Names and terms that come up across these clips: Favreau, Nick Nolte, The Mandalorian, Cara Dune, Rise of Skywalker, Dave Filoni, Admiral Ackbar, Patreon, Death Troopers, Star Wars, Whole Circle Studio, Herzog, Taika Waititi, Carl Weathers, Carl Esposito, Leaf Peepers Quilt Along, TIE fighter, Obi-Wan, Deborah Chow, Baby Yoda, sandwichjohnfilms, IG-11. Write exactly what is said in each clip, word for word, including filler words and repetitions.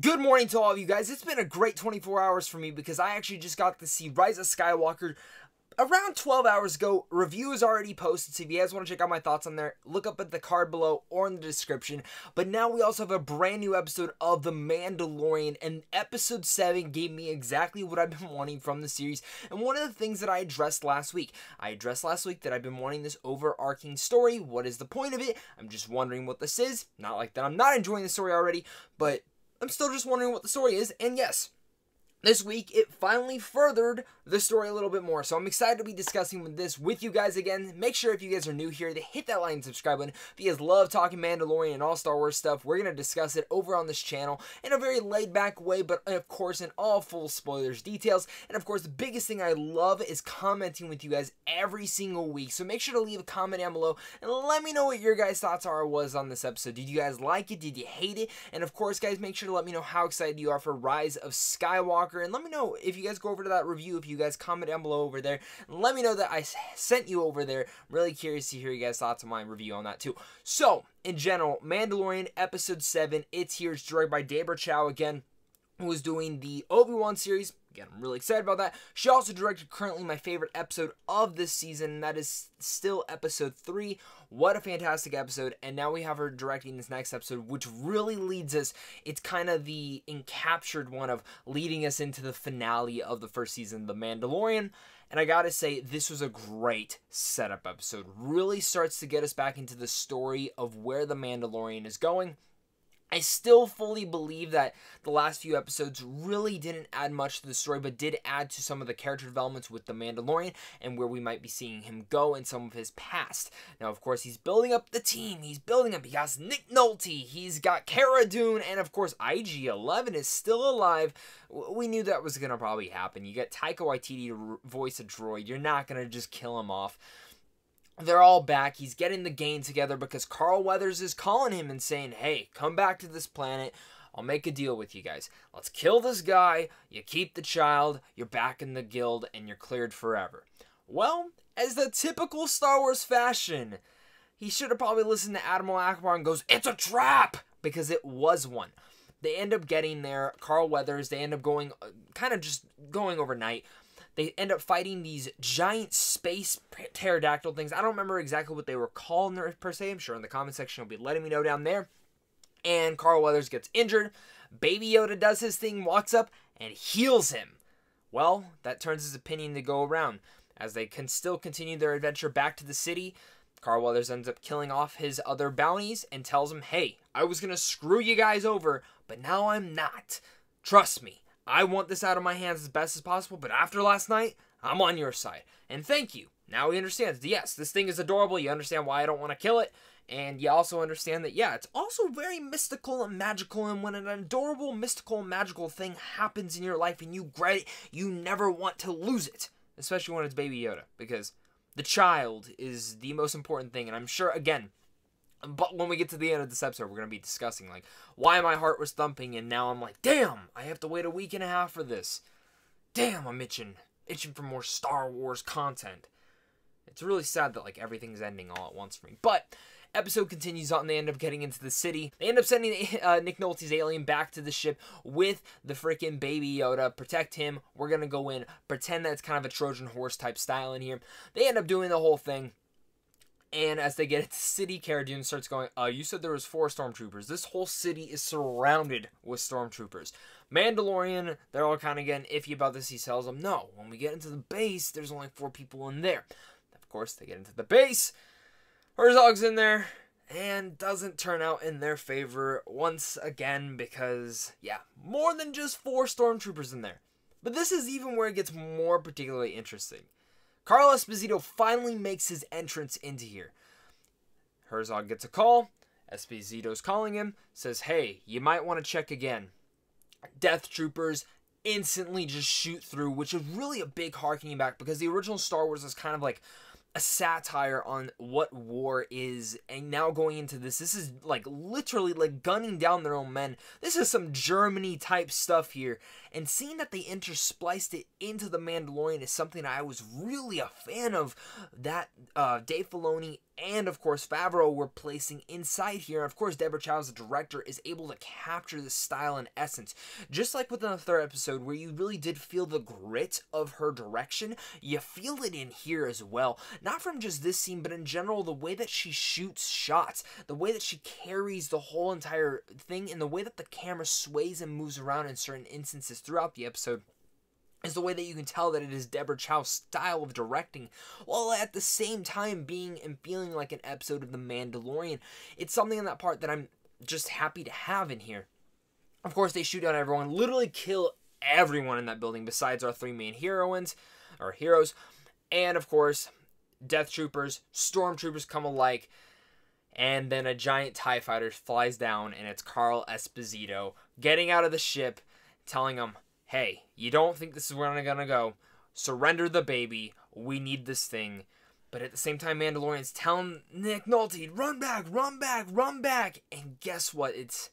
Good morning to all of you guys. It's been a great twenty-four hours for me because I actually just got to see Rise of Skywalker around twelve hours ago. Review is already posted, so if you guys want to check out my thoughts on there, look up at the card below or in the description. But now we also have a brand new episode of The Mandalorian, and episode seven gave me exactly what I've been wanting from the series. And one of the things that I addressed last week, I addressed last week that I've been wanting this overarching story. What is the point of it? I'm just wondering what this is. Not like that I'm not enjoying the story already, but I'm still just wondering what the story is, and yes, this week it finally furthered the story a little bit more, so I'm excited to be discussing this with you guys again. Make sure if you guys are new here to hit that like and subscribe button. If you guys love talking Mandalorian and all Star Wars stuff, we're going to discuss it over on this channel in a very laid-back way, but of course in all full spoilers, details, and of course the biggest thing I love is commenting with you guys every single week, so make sure to leave a comment down below and let me know what your guys' thoughts are was on this episode. Did you guys like it? Did you hate it? And of course, guys, make sure to let me know how excited you are for Rise of Skywalker, and let me know if you guys go over to that review, if you guys comment down below over there, and let me know that I sent you over there. I'm really curious to hear you guys' thoughts on my review on that too. So, in general, Mandalorian Episode seven, it's here. It's directed by Deborah Chow again, who is doing the Obi-Wan series. Again, I'm really excited about that. She also directed currently my favorite episode of this season, and that is still episode three. What a fantastic episode. And now we have her directing this next episode, which really leads us, it's kind of the encaptured one of leading us into the finale of the first season, The Mandalorian. And I gotta say, this was a great setup episode. Really starts to get us back into the story of where The Mandalorian is going. I still fully believe that the last few episodes really didn't add much to the story, but did add to some of the character developments with The Mandalorian and where we might be seeing him go in some of his past. Now, of course, he's building up the team. He's building up. He got Nick Nolte. He's got Cara Dune. And, of course, I G eleven is still alive. We knew that was going to probably happen. You get Taika Waititi to voice a droid. You're not going to just kill him off. They're all back. He's getting the gang together because Carl Weathers is calling him and saying, hey, come back to this planet. I'll make a deal with you guys. Let's kill this guy. You keep the child. You're back in the guild and you're cleared forever. Well, as the typical Star Wars fashion, he should have probably listened to Admiral Ackbar and goes, it's a trap, because it was one. They end up getting there. Carl Weathers, they end up going, kind of just going overnight. They end up fighting these giant space pterodactyl things. I don't remember exactly what they were called per se. I'm sure in the comment section you'll be letting me know down there. And Carl Weathers gets injured. Baby Yoda does his thing, walks up, and heals him. Well, that turns his opinion to go around. As they can still continue their adventure back to the city, Carl Weathers ends up killing off his other bounties and tells him, hey, I was going to screw you guys over, but now I'm not. Trust me. I want this out of my hands as best as possible, but after last night, I'm on your side. And thank you. Now he understands, yes, this thing is adorable. You understand why I don't want to kill it. And you also understand that, yeah, it's also very mystical and magical. And when an adorable, mystical, magical thing happens in your life and you regret it, you never want to lose it. Especially when it's Baby Yoda, because the child is the most important thing. And I'm sure, again, but when we get to the end of this episode, we're going to be discussing, like, why my heart was thumping, and now I'm like, damn, I have to wait a week and a half for this. Damn, I'm itching. Itching for more Star Wars content. It's really sad that, like, everything's ending all at once for me. But episode continues on. They end up getting into the city. They end up sending uh, Nick Nolte's alien back to the ship with the freaking Baby Yoda. Protect him. We're going to go in. Pretend that it's kind of a Trojan horse type style in here. They end up doing the whole thing. And as they get into the city, Cara Dune starts going, uh, you said there was four stormtroopers. This whole city is surrounded with stormtroopers. Mandalorian, they're all kind of getting iffy about this. He tells them, no, when we get into the base, there's only four people in there. Of course, they get into the base. Herzog's in there and doesn't turn out in their favor once again because, yeah, more than just four stormtroopers in there. But this is even where it gets more particularly interesting. Carl Esposito finally makes his entrance into here. Herzog gets a call. Esposito's calling him. Says, hey, you might want to check again. Death Troopers instantly just shoot through, which is really a big harkening back because the original Star Wars is kind of like a satire on what war is, and now going into this, this is like literally like gunning down their own men. This is some Germany type stuff here, and seeing that they interspliced it into The Mandalorian is something I was really a fan of, that uh, Dave Filoni and of course Favreau were placing inside here. Of course Deborah Chow as a director is able to capture this style and essence, just like within the third episode where you really did feel the grit of her direction. You feel it in here as well, not from just this scene but in general, the way that she shoots shots, the way that she carries the whole entire thing, and the way that the camera sways and moves around in certain instances throughout the episode is the way that you can tell that it is Deborah Chow's style of directing, while at the same time being and feeling like an episode of The Mandalorian. It's something in that part that I'm just happy to have in here. Of course, they shoot down everyone, literally kill everyone in that building besides our three main heroines, or heroes, and of course, Death Troopers, Stormtroopers come alike, and then a giant TIE fighter flies down, and it's Carl Esposito getting out of the ship, telling him, hey, you don't think this is where I'm gonna go? Surrender the baby. We need this thing. But at the same time, Mandalorian's telling Nick Nolte, run back, run back, run back. And guess what? It's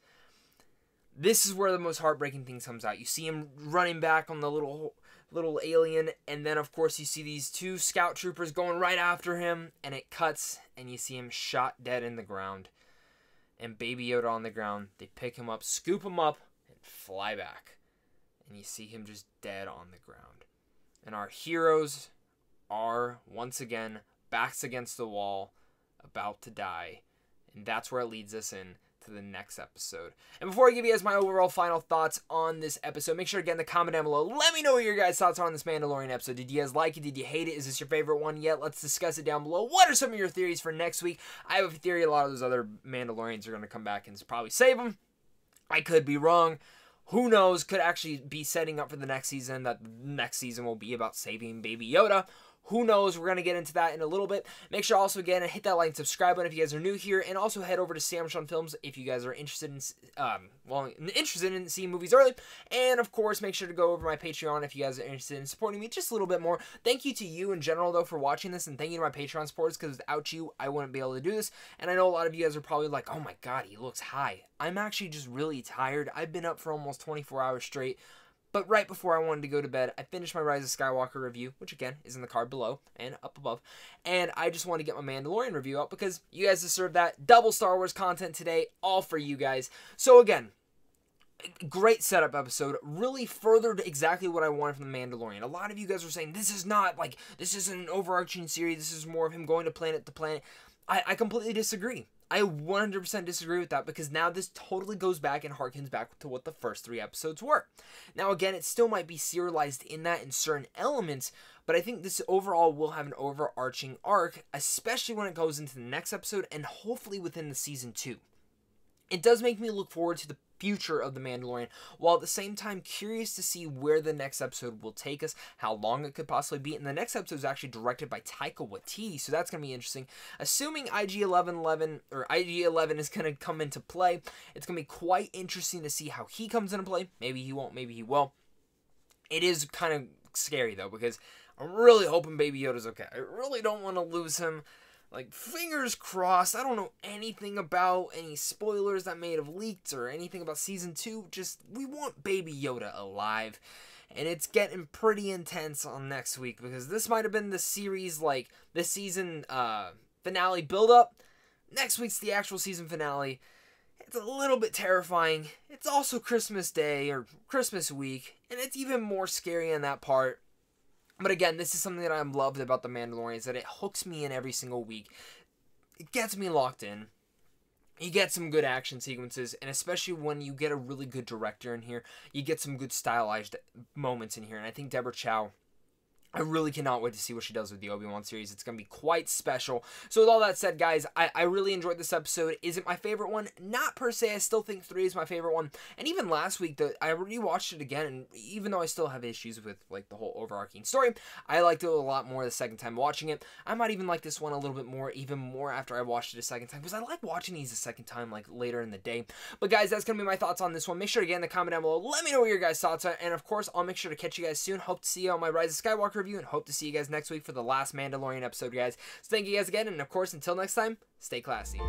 this is where the most heartbreaking thing comes out. You see him running back on the little little alien, and then of course you see these two scout troopers going right after him, and it cuts, and you see him shot dead in the ground. And Baby Yoda on the ground. They pick him up, scoop him up, and fly back. And you see him just dead on the ground. And our heroes are, once again, backs against the wall, about to die. And that's where it leads us in to the next episode. And before I give you guys my overall final thoughts on this episode, make sure to get in the comment down below. Let me know what your guys' thoughts are on this Mandalorian episode. Did you guys like it? Did you hate it? Is this your favorite one yet? Let's discuss it down below. What are some of your theories for next week? I have a theory a lot of those other Mandalorians are going to come back and probably save them. I could be wrong. Who knows, could actually be setting up for the next season, that the next season will be about saving Baby Yoda. Who knows, we're going to get into that in a little bit. Make sure also, again, hit that like and subscribe button if you guys are new here. And also head over to sandwich john films if you guys are interested in, um, well, interested in seeing movies early. And, of course, make sure to go over to my Patreon if you guys are interested in supporting me just a little bit more. Thank you to you in general, though, for watching this. And thank you to my Patreon supporters, because without you, I wouldn't be able to do this. And I know a lot of you guys are probably like, oh, my God, he looks high. I'm actually just really tired. I've been up for almost twenty-four hours straight. But right before I wanted to go to bed, I finished my Rise of Skywalker review, which again is in the card below and up above. And I just want to get my Mandalorian review out because you guys deserve that. Double Star Wars content today, all for you guys. So again, great setup episode, really furthered exactly what I wanted from The Mandalorian. A lot of you guys were saying, this is not like, this isn't an overarching series, this is more of him going to planet to planet. I, I completely disagree. I one hundred percent disagree with that, because now this totally goes back and harkens back to what the first three episodes were. Now, again, it still might be serialized in that in certain elements, but I think this overall will have an overarching arc, especially when it goes into the next episode and hopefully within the season two. It does make me look forward to the future of The Mandalorian, while at the same time curious to see where the next episode will take us, how long it could possibly be. And the next episode is actually directed by Taika Waititi, so that's going to be interesting. Assuming I G eleven or I G eleven is going to come into play, it's going to be quite interesting to see how he comes into play. Maybe he won't, maybe he will. It is kind of scary, though, because I'm really hoping Baby Yoda's okay. I really don't want to lose him. Like, fingers crossed. I don't know anything about any spoilers that may have leaked or anything about season two. Just, we want Baby Yoda alive. And it's getting pretty intense on next week, because this might have been the series, like, the season uh, finale build-up. Next week's the actual season finale. It's a little bit terrifying. It's also Christmas Day or Christmas week, and it's even more scary in that part. But again, this is something that I've loved about The Mandalorian, is that it hooks me in every single week. It gets me locked in. You get some good action sequences, and especially when you get a really good director in here, you get some good stylized moments in here. And I think Deborah Chow, I really cannot wait to see what she does with the Obi-Wan series. It's going to be quite special. So with all that said, guys, I, I really enjoyed this episode. Is it my favorite one? Not per se. I still think three is my favorite one. And even last week, the, I rewatched it again, and even though I still have issues with like the whole overarching story, I liked it a lot more the second time watching it. I might even like this one a little bit more, even more after I watched it a second time, because I like watching these a second time, like later in the day. But guys, that's going to be my thoughts on this one. Make sure to get in the comment down below. Let me know what your guys' thoughts are. And of course, I'll make sure to catch you guys soon. Hope to see you on my Rise of Skywalker review, and hope to see you guys next week for the last Mandalorian episode, guys. So thank you guys again, and of course, until next time, stay classy.